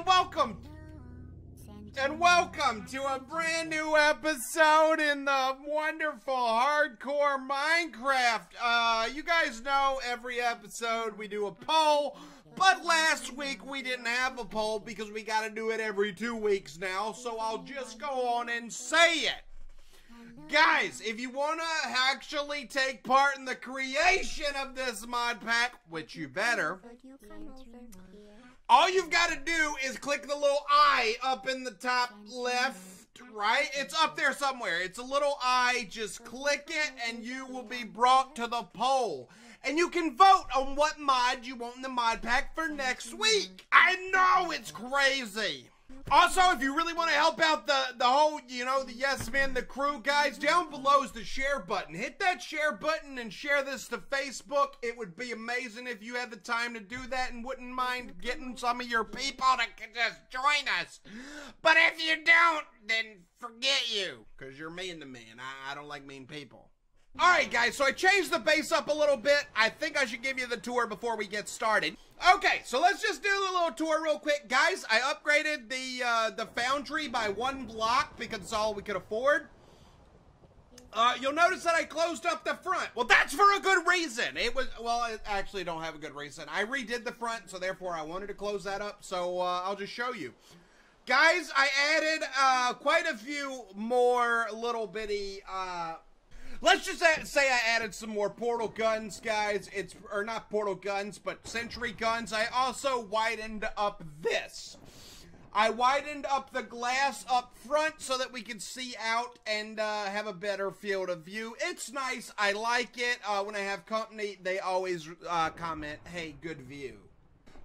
and welcome! And welcome to a brand new episode in the wonderful hardcore Minecraft. You guys know every episode we do a poll, but last week we didn't have a poll because we gotta do it every 2 weeks now, so I'll just go on and say it. Guys, if you want to actually take part in the creation of this mod pack, which you better, all you've got to do is click the little eye up in the top left, right? It's up there somewhere. It's a little eye. Just click it and you will be brought to the poll. And you can vote on what mod you want in the mod pack for next week. I know it's crazy. Also, if you really want to help out the whole, you know, the Yes Men, the crew, guys, down below is the share button. Hit that share button and share this to Facebook. It would be amazing if you had the time to do that and wouldn't mind getting some of your people to just join us. But if you don't, then forget you, because you're mean to me, and I don't like mean people. Alright guys, so I changed the base up a little bit. I think I should give you the tour before we get started. Okay, so let's just do the little tour real quick. Guys, I upgraded the foundry by 1 block because it's all we could afford. You'll notice that I closed up the front. Well, that's for a good reason. It was, well, I actually don't have a good reason. I redid the front, so therefore I wanted to close that up. So I'll just show you. Guys, I added quite a few more little bitty... let's just say I added some more portal guns, guys. It's, or not portal guns, but sentry guns. I also widened up this. I widened up the glass up front so that we could see out and have a better field of view. It's nice. I like it. When I have company, they always comment, hey, good view.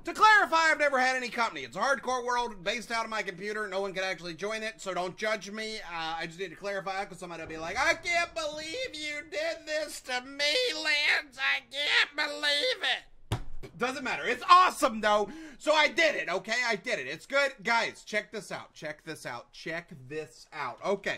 To clarify, I've never had any company. It's a hardcore world based out of my computer. No one can actually join it, so don't judge me. I just need to clarify because somebody will be like, I can't believe you did this to me, Lance. I can't believe it. Doesn't matter. It's awesome, though. So I did it, okay? I did it. It's good. Guys, check this out. Check this out. Check this out. Okay.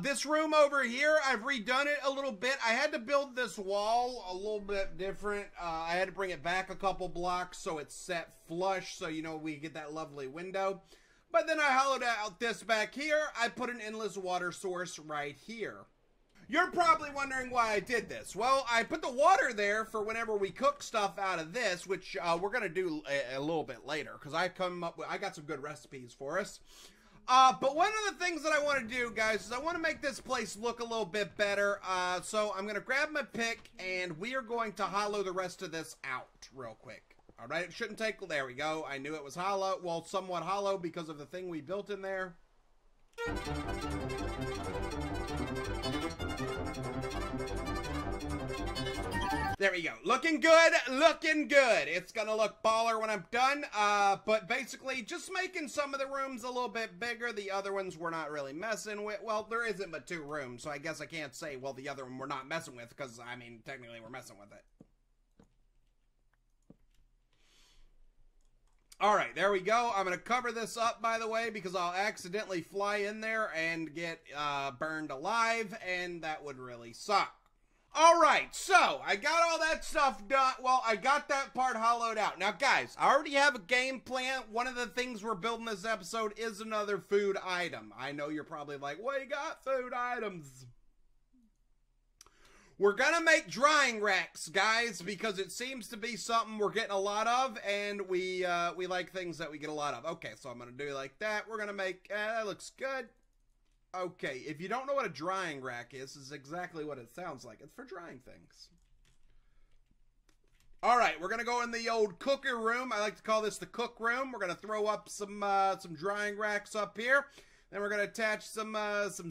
This room over here, I've redone it a little bit. I had to build this wall a little bit different. I had to bring it back a couple blocks so it's set flush so, you know, we get that lovely window. But then I hollowed out this back here. I put an endless water source right here. You're probably wondering why I did this. Well, I put the water there for whenever we cook stuff out of this, which we're going to do a little bit later because I got some good recipes for us. But one of the things that I want to do, guys, is I want to make this place look a little bit better. So I'm going to grab my pick, and we are going to hollow the rest of this out real quick. All right, it shouldn't take... There we go. I knew it was hollow. Well, somewhat hollow because of the thing we built in there. There we go. Looking good. Looking good. It's going to look baller when I'm done. But basically, just making some of the rooms a little bit bigger. The other ones we're not really messing with. Well, there isn't but 2 rooms, so I guess I can't say, well, the other one we're not messing with, because, I mean, technically we're messing with it. All right, there we go. I'm going to cover this up, by the way, because I'll accidentally fly in there and get burned alive, and that would really suck. Alright, so I got all that stuff done. Well, I got that part hollowed out. Now, guys, I already have a game plan. One of the things we're building this episode is another food item. I know you're probably like, well, you got food items. We're going to make drying racks, guys, because it seems to be something we're getting a lot of, and we like things that we get a lot of. Okay, so I'm going to do like that. We're going to make, that looks good. Okay, if you don't know what a drying rack is, this is exactly what it sounds like. It's for drying things. All right, we're going to go in the old cooker room. I like to call this the cook room. We're going to throw up some drying racks up here. Then we're going to attach some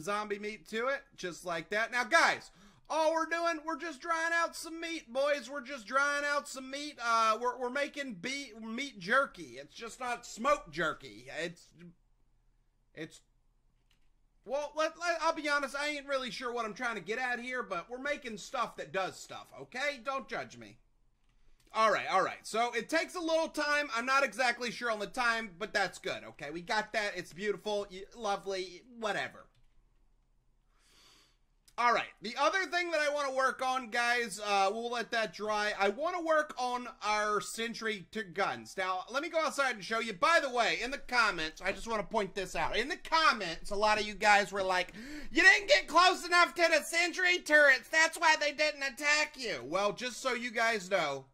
zombie meat to it, just like that. Now, guys, all we're doing, we're just drying out some meat, boys. We're just drying out some meat. We're making meat jerky. It's just not smoked jerky. It's... Well, I'll be honest, I ain't really sure what I'm trying to get at here, but we're making stuff that does stuff, okay? Don't judge me. All right, so it takes a little time. I'm not exactly sure on the time, but that's good, okay? We got that, it's beautiful, lovely, whatever. All right, the other thing that I want to work on, guys, we'll let that dry. I want to work on our sentry to guns. Now, let me go outside and show you. By the way, in the comments, I just want to point this out. In the comments, a lot of you guys were like, you didn't get close enough to the sentry turrets. That's why they didn't attack you. Well, just so you guys know,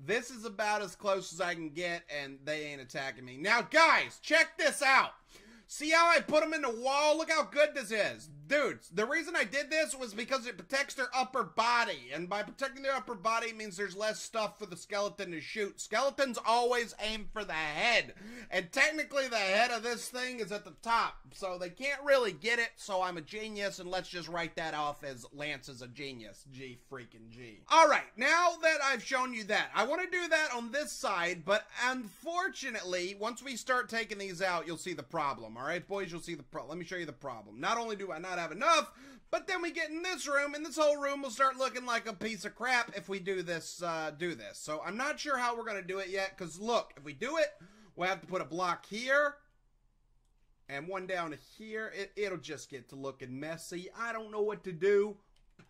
this is about as close as I can get, and they ain't attacking me. Now, guys, check this out. See how I put them in the wall? Look how good this is. Dudes, the reason I did this was because it protects their upper body. And by protecting their upper body means there's less stuff for the skeleton to shoot. Skeletons always aim for the head. And technically the head of this thing is at the top. So they can't really get it. So I'm a genius. And let's just write that off as Lance is a genius. G freaking G. All right. Now that I've shown you that, I want to do that on this side. But unfortunately, once we start taking these out, you'll see the problem. All right, boys, you'll see the problem. Let me show you the problem. Not only do I not have enough, but then we get in this room, and this whole room will start looking like a piece of crap if we do this. So I'm not sure how we're gonna do it yet, because look, if we do it, we'll have to put a block here and one down here. It'll just get to looking messy. I don't know what to do.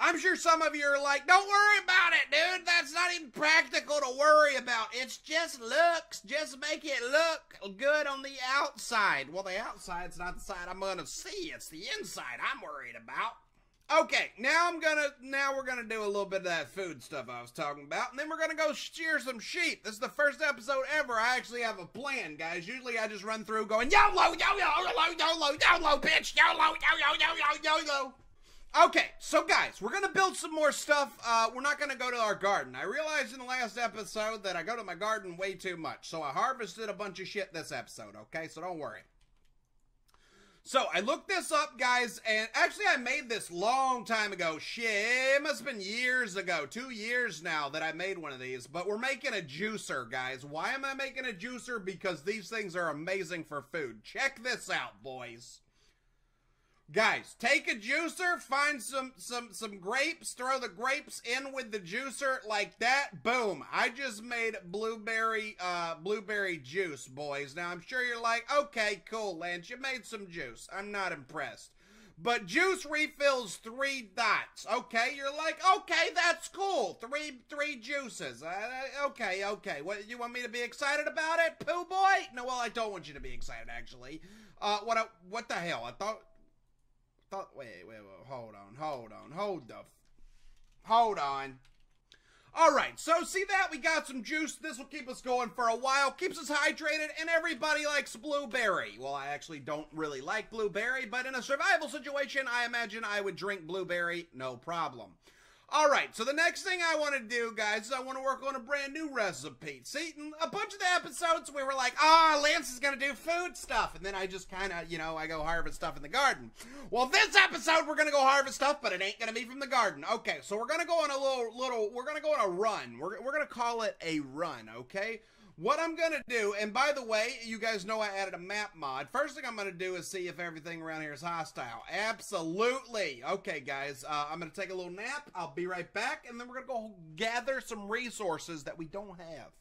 I'm sure some of you are like, don't worry about it, dude. That's not even practical to worry about. It's just looks. Just make it look good on the outside. Well, the outside's not the side I'm going to see. It's the inside I'm worried about. Okay, now we're gonna do a little bit of that food stuff I was talking about, and then we're gonna go shear some sheep. This is the first episode ever I actually have a plan, guys. Usually I just run through going YOLO, YOLO, YOLO, YOLO, YOLO, bitch, YOLO, YOLO, YOLO, YOLO. Okay, so guys, we're gonna build some more stuff. We're not gonna go to our garden. I realized in the last episode that I go to my garden way too much, so I harvested a bunch of shit this episode, okay? So don't worry. So I looked this up, guys, and actually I made this long time ago. Shit, it must have been years ago, 2 years now that I made one of these, but we're making a juicer, guys. Why am I making a juicer? Because these things are amazing for food. Check this out, boys. Guys, take a juicer, find some grapes, throw the grapes in with the juicer like that. Boom. I just made blueberry juice, boys. Now, I'm sure you're like, okay, cool, Lance, you made some juice. I'm not impressed. But juice refills 3 dots. Okay, you're like, okay, that's cool. Three juices. Okay. What, you want me to be excited about it, Pooh Boy? No, well, I don't want you to be excited, actually. What the hell? I thought... Wait, hold on. All right, so see that? We got some juice. This will keep us going for a while, keeps us hydrated, and everybody likes blueberry. Well, I actually don't really like blueberry, but in a survival situation, I imagine I would drink blueberry, no problem. All right, so the next thing I want to do, guys, is I want to work on a brand new recipe. See, in a bunch of the episodes, we were like, ah, Lance is going to do food stuff. And then I just kind of, you know, I go harvest stuff in the garden. Well, this episode, we're going to go harvest stuff, but it ain't going to be from the garden. Okay, so we're going to go on a little, we're going to go on a run. We're going to call it a run, okay? What I'm going to do, and by the way, you guys know I added a map mod. First thing I'm going to do is see if everything around here is hostile. Absolutely. Okay, guys, I'm going to take a little nap. I'll be right back, and then we're going to go gather some resources that we don't have.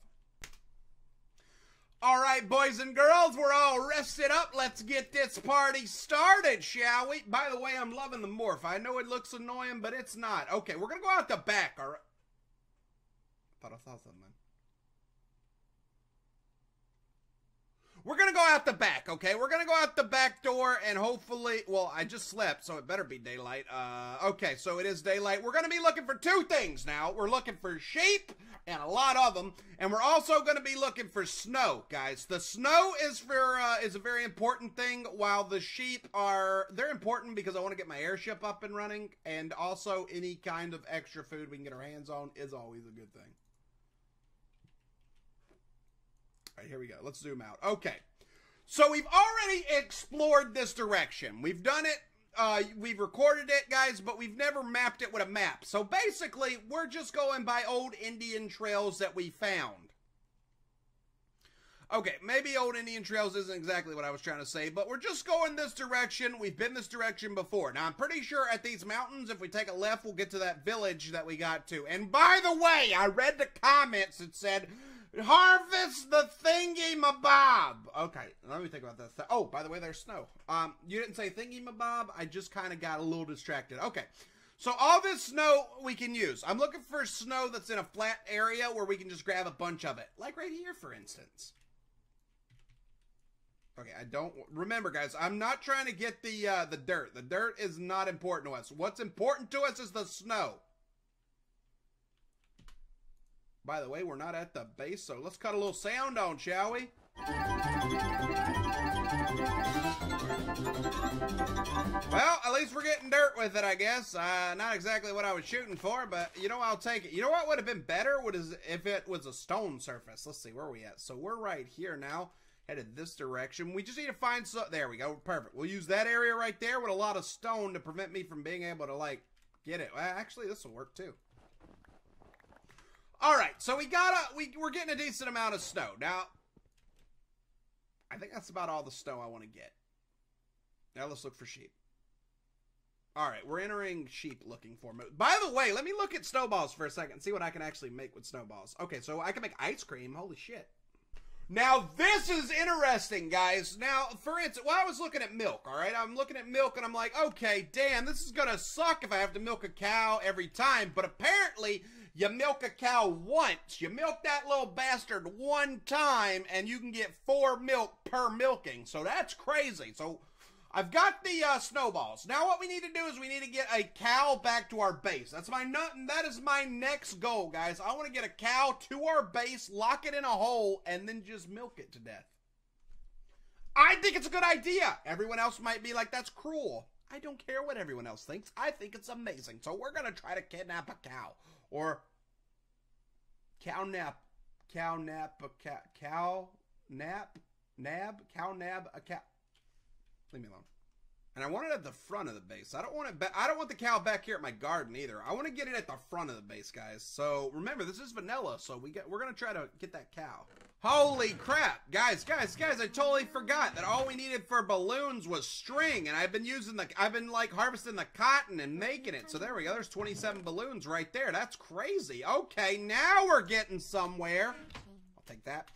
All right, boys and girls, we're all rested up. Let's get this party started, shall we? By the way, I'm loving the morph. I know it looks annoying, but it's not. Okay, we're going to go out the back. All right. I thought something. We're going to go out the back, okay? We're going to go out the back door and hopefully... Well, I just slept, so it better be daylight. Okay, so it is daylight. We're going to be looking for 2 things now. We're looking for sheep, and a lot of them. And we're also going to be looking for snow, guys. The snow is a very important thing, while the sheep are... They're important because I want to get my airship up and running. And also, any kind of extra food we can get our hands on is always a good thing. All right, here we go. Let's zoom out. Okay. So we've already explored this direction. We've done it. We've recorded it, guys, but we've never mapped it with a map. So basically, we're just going by old Indian trails that we found. Okay, maybe old Indian trails isn't exactly what I was trying to say, but we're just going this direction. We've been this direction before. Now, I'm pretty sure at these mountains, if we take a left, we'll get to that village that we got to. And by the way, I read the comments that said... Harvest the thingy-mabob! Okay, let me think about this. Oh, by the way, there's snow. You didn't say thingy-mabob. I just kind of got a little distracted. Okay, so all this snow we can use. I'm looking for snow that's in a flat area where we can just grab a bunch of it. Like right here, for instance. Okay, I don't... Remember, guys, I'm not trying to get the dirt. The dirt is not important to us. What's important to us is the snow. By the way, we're not at the base, so let's cut a little sound on, shall we? Well, at least we're getting dirt with it, I guess. Not exactly what I was shooting for, but, you know, I'll take it. You know what would have been better if it was a stone surface. Let's see, where are we at? So we're right here now, headed this direction. We just need to find some... There we go, perfect. We'll use that area right there with a lot of stone to prevent me from being able to, like, get it. Well, actually, this will work, too. All right, so we're getting a decent amount of snow. Now, I think that's about all the snow I want to get. Now let's look for sheep. All right, we're entering sheep looking for. By the way, let me look at snowballs for a second and see what I can actually make with snowballs. Okay, so I can make ice cream. Holy shit. Now, this is interesting, guys. Now, for instance, well, I was looking at milk, all right? I'm looking at milk, and I'm like, okay, damn, this is going to suck if I have to milk a cow every time. But apparently, you milk a cow once. You milk that little bastard one time, and you can get 4 milk per milking. So that's crazy. So I've got the snowballs. Now, what we need to do is we need to get a cow back to our base. That's my that is my next goal, guys. I want to get a cow to our base, lock it in a hole, and then just milk it to death. I think it's a good idea. Everyone else might be like, that's cruel. I don't care what everyone else thinks. I think it's amazing. So we're going to try to kidnap a cow. Or cow nab a cow. Leave me alone. And I want it at the front of the base. I don't want it I don't want the cow back here at my garden either. I want to get it at the front of the base, guys. So remember, this is vanilla, so we're gonna try to get that cow. Holy crap, guys! I totally forgot that all we needed for balloons was string, and I've been using the like harvesting the cotton and making it. So there we go. There's 27 balloons right there. That's crazy. Okay, now we're getting somewhere. I'll take that.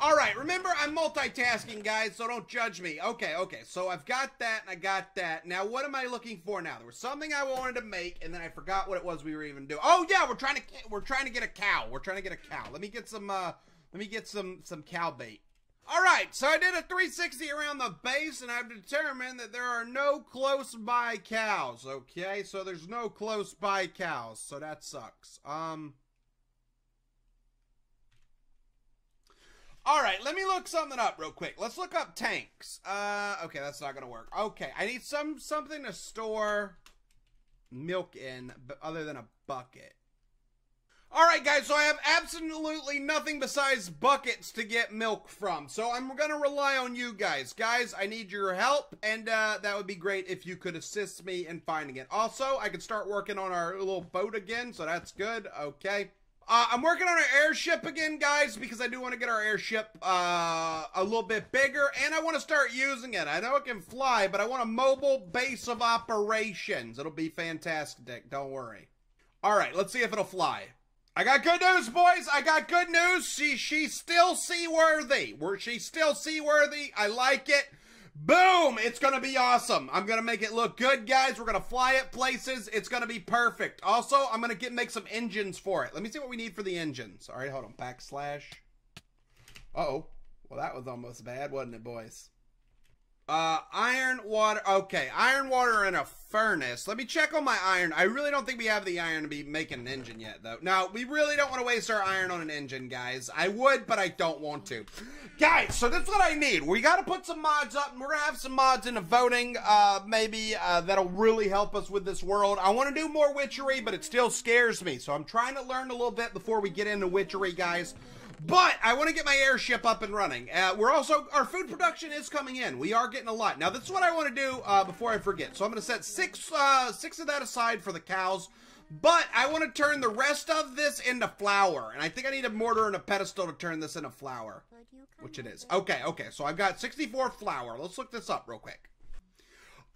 All right, remember, I'm multitasking, guys, so don't judge me. Okay, okay, so I've got that, and I got that. Now, what am I looking for now? There was something I wanted to make, and then I forgot what it was we were even doing. Oh, yeah, we're trying to get a cow. We're trying to get a cow. Let me get some, some cow bait. All right, so I did a 360 around the base, and I've determined that there are no close-by cows, okay? So there's no close-by cows, so that sucks. All right, let me look something up real quick. Let's look up tanks. Okay, that's not going to work. Okay, I need something to store milk in other than a bucket. All right, guys, so I have absolutely nothing besides buckets to get milk from. So I'm going to rely on you guys. Guys, I need your help, and that would be great if you could assist me in finding it. Also, I could start working on our little boat again, so that's good. Okay. I'm working on our airship again, guys, because I do want to get our airship a little bit bigger, and I want to start using it. I know it can fly, but I want a mobile base of operations. It'll be fantastic. Don't worry. All right, let's see if it'll fly. I got good news, boys. I got good news. She's still seaworthy. She's still seaworthy. I like it. Boom! It's gonna be awesome. I'm gonna make it look good, guys. We're gonna fly it places. It's gonna be perfect. Also, I'm gonna make some engines for it. Let me see what we need for the engines. All right, hold on. Backslash. Uh-oh. Well, that was almost bad, wasn't it, boys? Iron, water. Okay, iron, water, and a furnace. Let me check on my iron. I really don't think we have the iron to be making an engine yet, though. Now, we really don't want to waste our iron on an engine, guys. I would, but I don't want to. Guys, so that's what I need. We got to put some mods up, and we're going to have some mods in the voting, maybe, that'll really help us with this world. I want to do more witchery, but it still scares me, so I'm trying to learn a little bit before we get into witchery, guys. But I want to get my airship up and running. We're also, our food production is coming in. We are getting a lot. Now, this is what I want to do before I forget. So I'm going to set six of that aside for the cows. But I want to turn the rest of this into flour. And I think I need a mortar and a pedestal to turn this into flour, which it is. Okay, okay. So I've got 64 flour. Let's look this up real quick.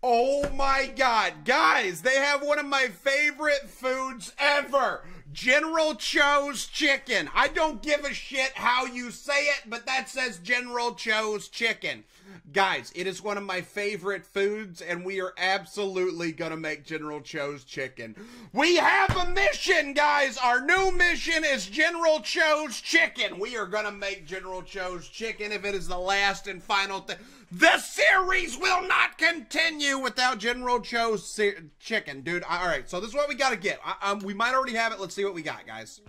Oh my God, guys, they have one of my favorite foods ever. General Tso's Chicken. I don't give a shit how you say it, but that says General Tso's Chicken. Guys, it is one of my favorite foods, and we are absolutely gonna make General Tso's Chicken. We have a mission, guys! Our new mission is General Tso's Chicken. We are gonna make General Tso's Chicken if it is the last and final thing. The series will not continue without General Tso's Chicken, dude. Alright, so this is what we gotta get. We might already have it. Let's see what we got, guys.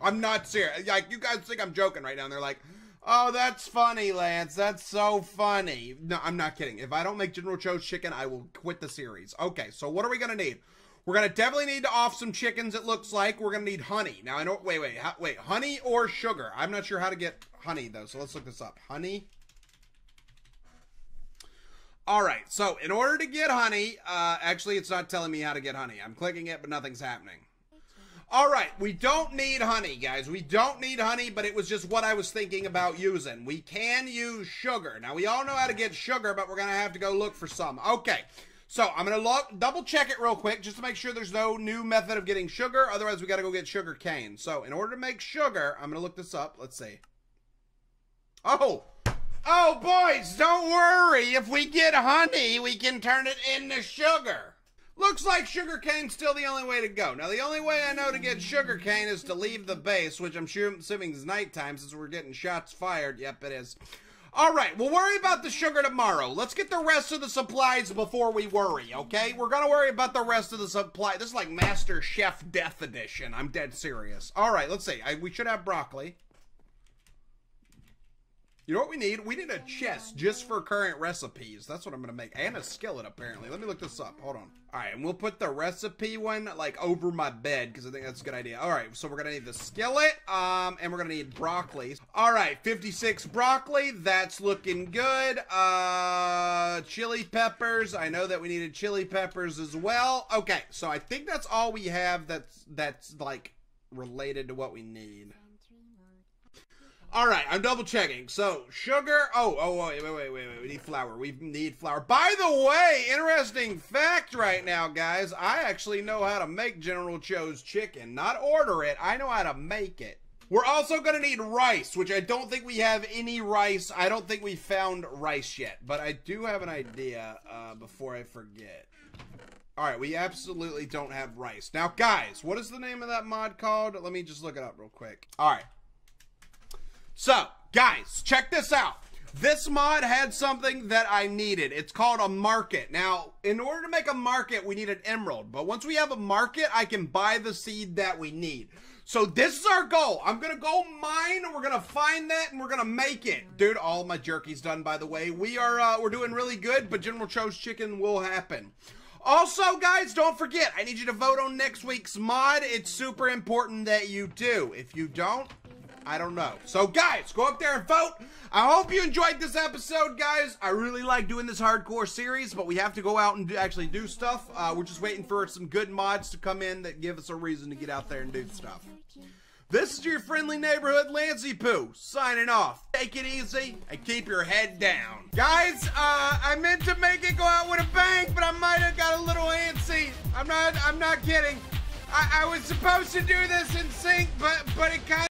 I'm not serious. Like, you guys think I'm joking right now, and they're like, oh, that's funny, Lance. That's so funny. No, I'm not kidding. If I don't make General Tso's Chicken, I will quit the series. Okay, so what are we gonna need? We're gonna definitely need to off some chickens, it looks like. We're gonna need honey. Now, I know, wait, honey or sugar? I'm not sure how to get honey, though, so let's look this up. Honey. Alright, so in order to get honey, actually it's not telling me how to get honey. I'm clicking it, but nothing's happening. Alright, we don't need honey, guys. We don't need honey, but it was just what I was thinking about using. We can use sugar. Now, we all know how to get sugar, but we're going to have to go look for some. Okay, so I'm going to double check it real quick just to make sure there's no new method of getting sugar. Otherwise, we got to go get sugar cane. So in order to make sugar, I'm going to look this up. Let's see. Oh! Oh, boys, don't worry. If we get honey, we can turn it into sugar. Looks like sugarcane's still the only way to go. Now, the only way I know to get sugarcane is to leave the base, which I'm assuming is nighttime since we're getting shots fired. Yep, it is. All right, we'll worry about the sugar tomorrow. Let's get the rest of the supplies before we worry, okay? We're going to worry about the rest of the supply. This is like Master Chef Death Edition. I'm dead serious. All right, let's see. We should have broccoli. You know what we need? We need a chest just for current recipes. That's what I'm going to make. And a skillet, apparently. Let me look this up. Hold on. All right, and we'll put the recipe one, like, over my bed, because I think that's a good idea. All right, so we're going to need the skillet, and we're going to need broccoli. All right, 56 broccoli. That's looking good. Chili peppers. I know that we needed chili peppers as well. Okay, so I think that's all we have that's like, related to what we need. All right, I'm double checking. So sugar. Oh, wait. We need flour. We need flour. By the way, interesting fact right now, guys. I actually know how to make General Tso's Chicken. Not order it. I know how to make it. We're also going to need rice, which I don't think we have any rice. I don't think we found rice yet, but I do have an idea before I forget. All right, we absolutely don't have rice. Now, guys, what is the name of that mod called? Let me just look it up real quick. All right. So, guys, check this out. This mod had something that I needed. It's called a market. Now, in order to make a market, we need an emerald. But once we have a market, I can buy the seed that we need. So this is our goal. I'm going to go mine, and we're going to find that, and we're going to make it. Dude, all my jerky's done, by the way. We are, we're doing really good, but General Tso's Chicken will happen. Also, guys, don't forget, I need you to vote on next week's mod. It's super important that you do. If you don't, I don't know. So, guys, go up there and vote. I hope you enjoyed this episode, guys. I really like doing this hardcore series, but we have to go out and actually do stuff. We're just waiting for some good mods to come in that give us a reason to get out there and do stuff. This is your friendly neighborhood Lanceypooh, signing off. Take it easy and keep your head down. Guys, I meant to make it go out with a bang, but I might have got a little antsy. I'm not kidding. I was supposed to do this in sync, but it kind of